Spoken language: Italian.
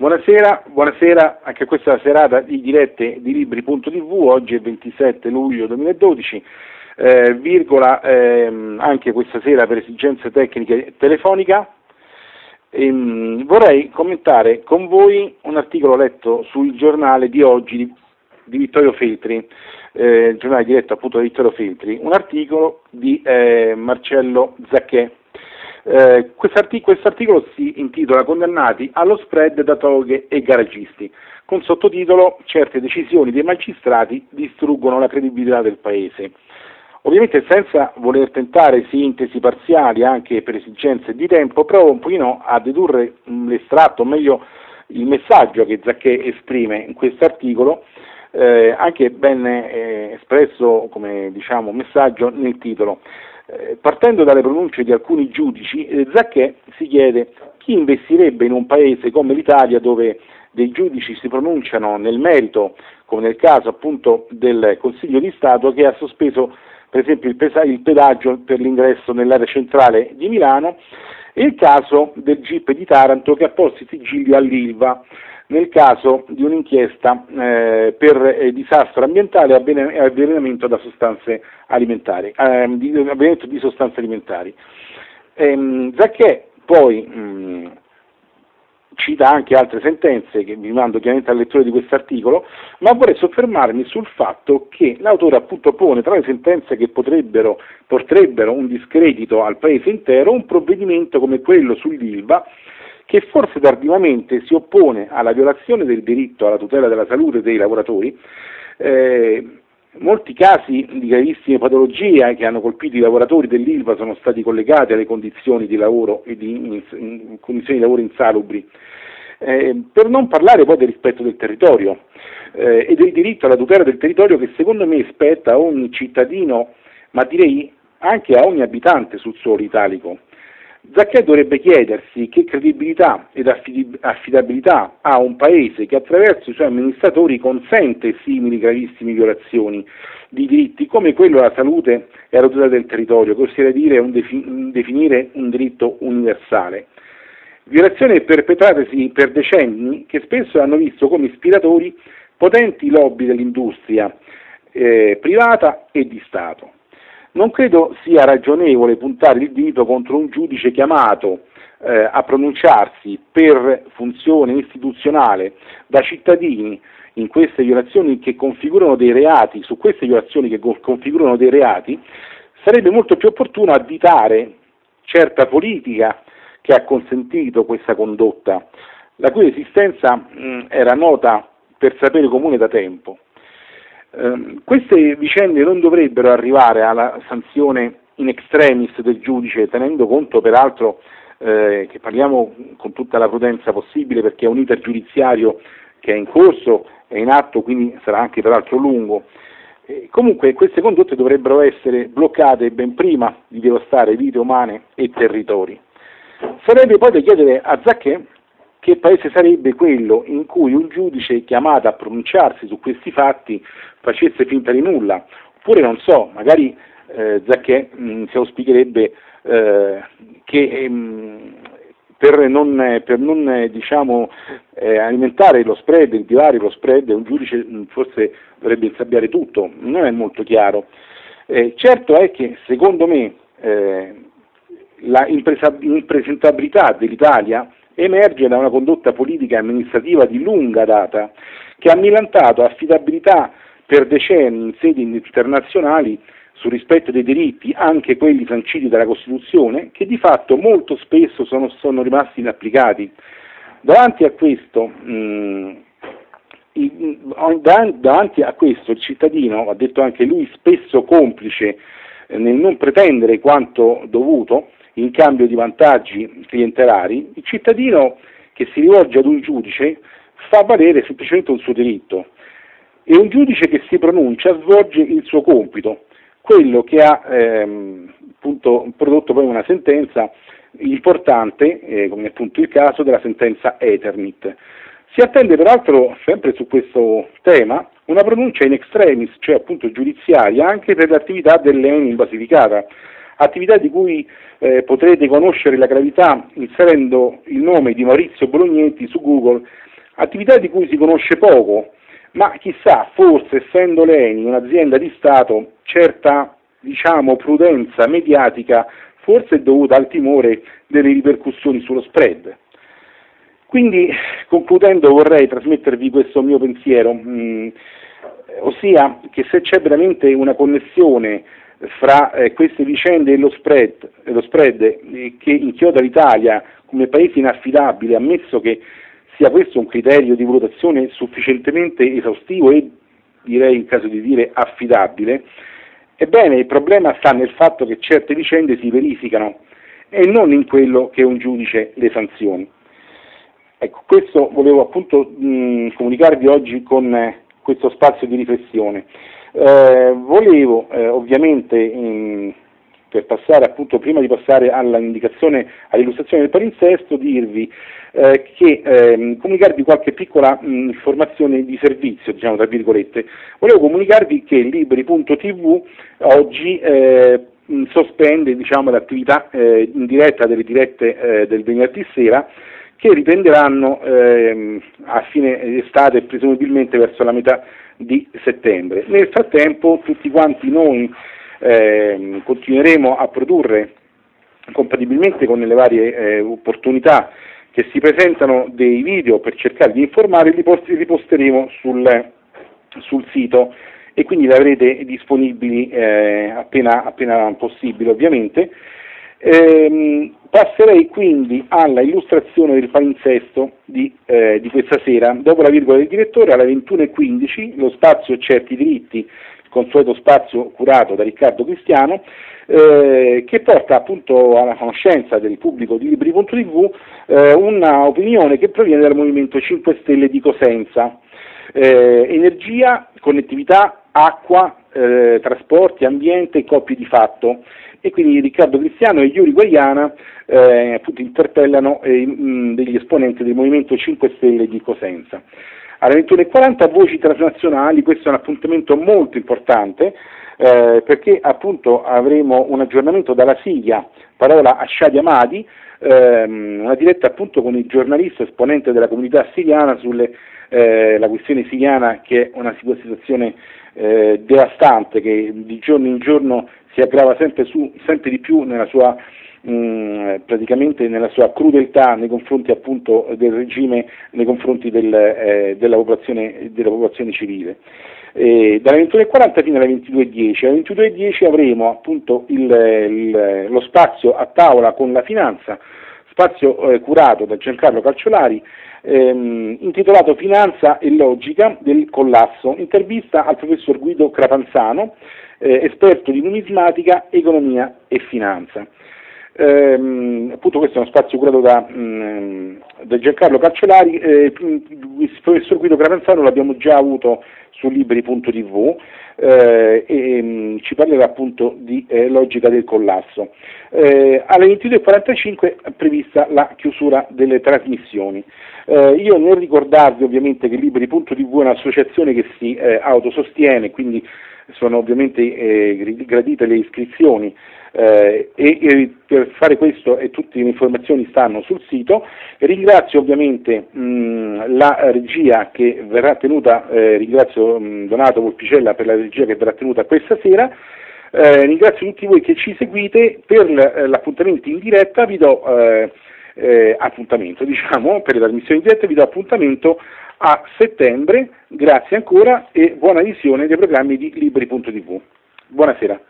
Buonasera, buonasera anche a questa serata di dirette di Liberi.tv, oggi è 27 luglio 2012, anche questa sera per esigenze tecniche telefonica. Vorrei commentare con voi un articolo letto sul giornale di oggi di Vittorio Feltri, il giornale diretto appunto da Vittorio Feltri, un articolo di Marcello Zacchè. Quest'articolo si intitola "Condannati allo spread da toghe e garagisti", con sottotitolo "Certe decisioni dei magistrati distruggono la credibilità del Paese". Ovviamente senza voler tentare sintesi parziali anche per esigenze di tempo, provo un pochino a dedurre l'estratto, o meglio il messaggio che Zacchè esprime in questo articolo, anche ben espresso come diciamo messaggio nel titolo. Partendo dalle pronunce di alcuni giudici, Zacchè si chiede chi investirebbe in un paese come l'Italia, dove dei giudici si pronunciano nel merito, come nel caso appunto del Consiglio di Stato, che ha sospeso per esempio il pedaggio per l'ingresso nell'area centrale di Milano, e il caso del GIP di Taranto, che ha posto i sigilli all'Ilva nel caso di un'inchiesta per disastro ambientale e avvelenamento da sostanze alimentari, avvelenamento di sostanze alimentari. Zacchè poi cita anche altre sentenze, che vi mando chiaramente alla lettura di quest'articolo, ma vorrei soffermarmi sul fatto che l'autore appunto pone tra le sentenze che porterebbero un discredito al Paese intero un provvedimento come quello sull'Ilva, che forse tardivamente si oppone alla violazione del diritto alla tutela della salute dei lavoratori. Molti casi di gravissime patologie che hanno colpito i lavoratori dell'Ilva sono stati collegati alle condizioni di lavoro e condizioni di lavoro insalubri. Per non parlare poi del rispetto del territorio e del diritto alla tutela del territorio, che secondo me spetta a ogni cittadino, ma direi anche a ogni abitante sul suolo italico. Zacchè dovrebbe chiedersi che credibilità ed affidabilità ha un Paese che attraverso i suoi amministratori consente simili gravissime violazioni di diritti come quello alla salute e alla tutela del territorio, che ossia dire definire un diritto universale. Violazioni perpetratesi per decenni, che spesso hanno visto come ispiratori potenti lobby dell'industria privata e di Stato. Non credo sia ragionevole puntare il dito contro un giudice chiamato a pronunciarsi per funzione istituzionale da cittadini in queste violazioni che configurano dei reati, su queste violazioni che configurano dei reati. Sarebbe molto più opportuno additare certa politica che ha consentito questa condotta, la cui esistenza era nota per sapere comune da tempo. Queste vicende non dovrebbero arrivare alla sanzione in extremis del giudice, tenendo conto peraltro che parliamo con tutta la prudenza possibile, perché è un iter giudiziario che è in corso, è in atto, quindi sarà anche peraltro lungo. Comunque queste condotte dovrebbero essere bloccate ben prima di devastare vite umane e territori. Sarebbe poi da chiedere a Zacchè che Paese sarebbe quello in cui un giudice chiamato a pronunciarsi su questi fatti facesse finta di nulla, oppure non so, magari Zacchè si auspicherebbe che per non alimentare lo spread, il divario, lo spread, un giudice forse dovrebbe insabbiare tutto, non è molto chiaro. Certo è che secondo me la impresentabilità dell'Italia emerge da una condotta politica e amministrativa di lunga data, che ha millantato affidabilità per decenni in sedi internazionali sul rispetto dei diritti, anche quelli sanciti dalla Costituzione, che di fatto molto spesso sono rimasti inapplicati. Davanti a questo il cittadino, ha detto anche lui, spesso complice nel non pretendere quanto dovuto in cambio di vantaggi clientelari, il cittadino che si rivolge ad un giudice fa valere semplicemente un suo diritto, e un giudice che si pronuncia svolge il suo compito, quello che ha appunto prodotto poi una sentenza importante, come appunto il caso della sentenza Eternit. Si attende peraltro, sempre su questo tema, una pronuncia in extremis, cioè appunto giudiziaria, anche per l'attività dell'ENI in Basilicata, attività di cui potrete conoscere la gravità inserendo il nome di Maurizio Bolognetti su Google attività di cui si conosce poco, ma chissà, forse essendo l'ENI un'azienda di Stato, certa, diciamo, prudenza mediatica forse è dovuta al timore delle ripercussioni sullo spread. Quindi, concludendo, vorrei trasmettervi questo mio pensiero, ossia che se c'è veramente una connessione fra queste vicende e lo spread che inchioda l'Italia come paese inaffidabile, ammesso che sia questo un criterio di valutazione sufficientemente esaustivo e, direi in caso di dire, affidabile, ebbene il problema sta nel fatto che certe vicende si verificano e non in quello che un giudice le sanzioni. Ecco, questo volevo appunto comunicarvi oggi con questo spazio di riflessione. Volevo ovviamente, per passare appunto, prima di passare all'illustrazione del palinsesto, dirvi comunicarvi qualche piccola informazione di servizio, diciamo tra virgolette. Volevo comunicarvi che Liberi.tv oggi sospende, diciamo, l'attività in diretta delle dirette del venerdì sera, che riprenderanno a fine estate e presumibilmente verso la metà di settembre. Nel frattempo tutti quanti noi continueremo a produrre, compatibilmente con le varie opportunità che si presentano, dei video per cercare di informare, li posteremo sul sito e quindi li avrete disponibili appena possibile, ovviamente. Passerei quindi alla illustrazione del palinsesto di questa sera. Dopo la virgola del direttore, alle 21:15, lo spazio Certi Diritti, il consueto spazio curato da Riccardo Cristiano, che porta appunto alla conoscenza del pubblico di Liberi.tv una opinione che proviene dal Movimento 5 Stelle di Cosenza. Energia, connettività, acqua, trasporti, ambiente, coppie di fatto. E quindi Riccardo Cristiano e Yuri Guaiana appunto interpellano degli esponenti del Movimento 5 Stelle di Cosenza. Alle 21:40 voci transnazionali, questo è un appuntamento molto importante perché appunto avremo un aggiornamento dalla Siria, parola a Shadi Amadi, una diretta appunto con il giornalista esponente della comunità siriana sulle la questione siriana, che è una situazione devastante che di giorno in giorno si aggrava sempre di più nella sua praticamente nella sua crudeltà nei confronti appunto del regime, nei confronti della popolazione civile. Dalle 21:40 fino alle 22:10. Alle 22:10 avremo appunto lo spazio a tavola con la finanza, spazio curato da Giancarlo Calciolari, intitolato Finanza e logica del collasso, intervista al professor Guido Crapanzano, esperto di numismatica, economia e finanza. Appunto questo è uno spazio curato da Giancarlo Calciolari. Il professor Guido Crapanzano l'abbiamo già avuto su Liberi.tv e ci parlerà appunto di logica del collasso. Alle 22:45 è prevista la chiusura delle trasmissioni. Io nel ricordarvi ovviamente che Liberi.tv è un'associazione che si autosostiene, quindi sono ovviamente gradite le iscrizioni e per fare questo e tutte le informazioni stanno sul sito. Ringrazio ovviamente la regia che verrà tenuta, ringrazio Donato Volpicella per la regia che verrà tenuta questa sera. Ringrazio tutti voi che ci seguite. Per l'appuntamento in diretta vi do appuntamento, diciamo, per la trasmissione in diretta vi do appuntamento a settembre. Grazie ancora e buona visione dei programmi di Liberi.tv. Buonasera.